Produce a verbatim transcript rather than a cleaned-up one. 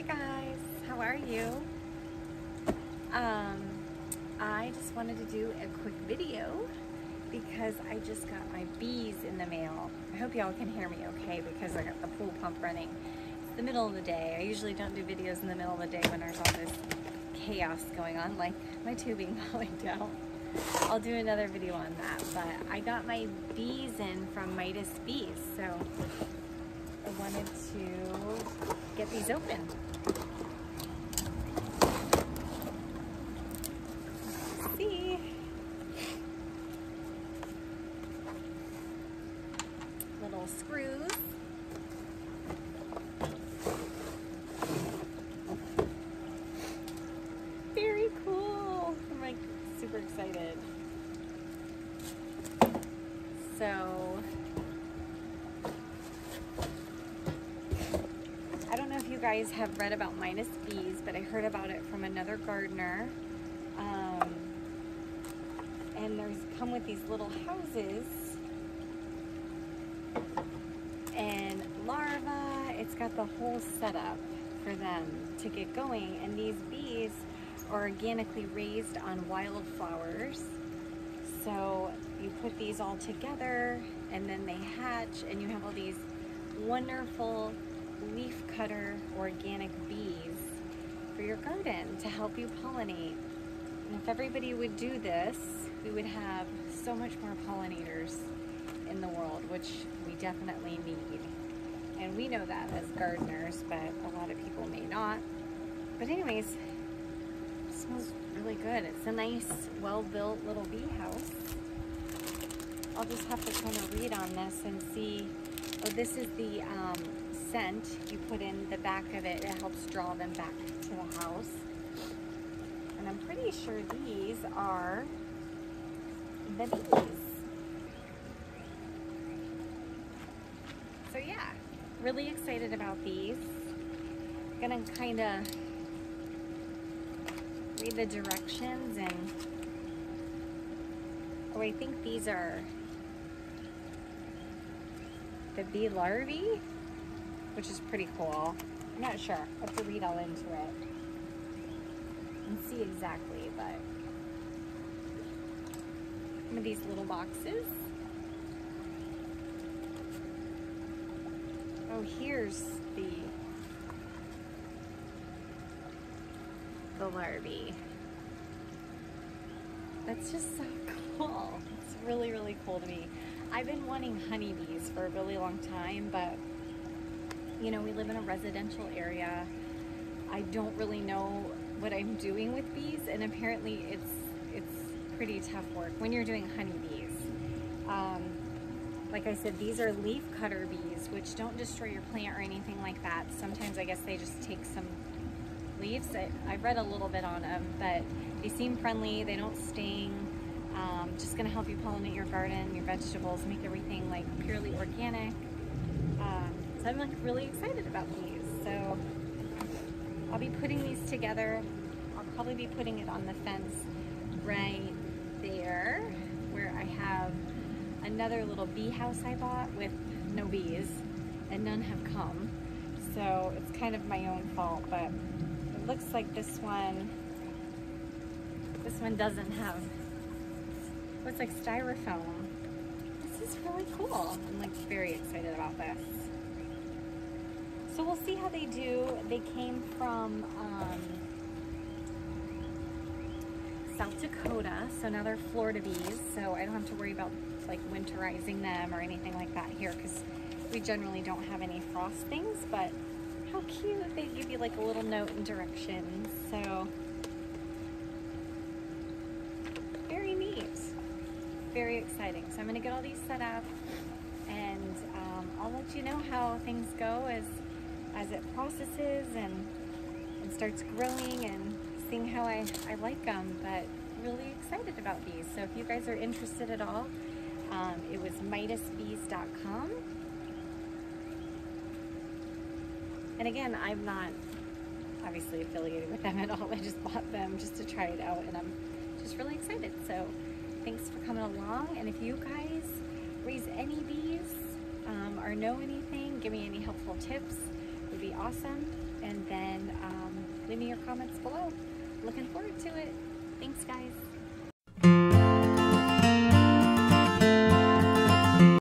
Hi guys, how are you? Um, I just wanted to do a quick video because I just got my bees in the mail. I hope y'all can hear me okay because I got the pool pump running. It's the middle of the day. I usually don't do videos in the middle of the day when there's all this chaos going on, like my tubing falling down. I'll do another video on that, but I got my bees in from Midas Bees, so I wanted to get these open. Let's see. Little screws. Very cool. I'm like super excited. So I don't know if you guys have read about Midas Bees, but I heard about it from another gardener. Um, and there's come with these little houses and larvae. It's got the whole setup for them to get going. And these bees are organically raised on wildflowers. So you put these all together and then they hatch and you have all these wonderful leaf cutter organic bees for your garden to help you pollinate. And if everybody would do this, we would have so much more pollinators in the world, which we definitely need. And we know that as gardeners, but a lot of people may not. But anyways, it smells really good. It's a nice, well-built little bee house. I'll just have to kind of read on this and see. Oh, this is the um, scent you put in the back of it. It helps draw them back to the house. And I'm pretty sure these are the bees. So yeah, really excited about these. I'm gonna kind of read the directions and, oh, I think these are the bee larvae, which is pretty cool. I'm not sure. I have to read all into it and see exactly, but some of these little boxes. Oh, here's the the larvae. That's just so cool. It's really, really cool to me. I've been wanting honeybees for a really long time, but you know, we live in a residential area. I don't really know what I'm doing with bees, and apparently it's it's pretty tough work when you're doing honeybees. Um, like I said, these are leaf cutter bees, which don't destroy your plant or anything like that. Sometimes I guess they just take some leaves. I, I read a little bit on them, but they seem friendly. They don't sting. Um, just gonna help you pollinate your garden, your vegetables, make everything like purely organic. Um, So I'm like really excited about these. So I'll be putting these together. I'll probably be putting it on the fence right there where I have another little bee house I bought with no bees, and none have come. So it's kind of my own fault, but it looks like this one, this one doesn't have, it's like styrofoam. This is really cool. I'm like very excited about this. So we'll see how they do. They came from um, South Dakota, so now they're Florida bees, so I don't have to worry about like winterizing them or anything like that here because we generally don't have any frost things, but how cute. They give you like a little note and directions, so very neat, very exciting. So I'm gonna get all these set up and um, I'll let you know how things go as as it processes and, and starts growing and seeing how I, I like them, but really excited about these. So if you guys are interested at all, um, it was Midas Bees dot com. And again, I'm not obviously affiliated with them at all. I just bought them just to try it out and I'm just really excited. So thanks for coming along. And if you guys raise any bees um, or know anything, give me any helpful tips. Would be awesome. and then um, leave me your comments below. Looking forward to it. Thanks, guys.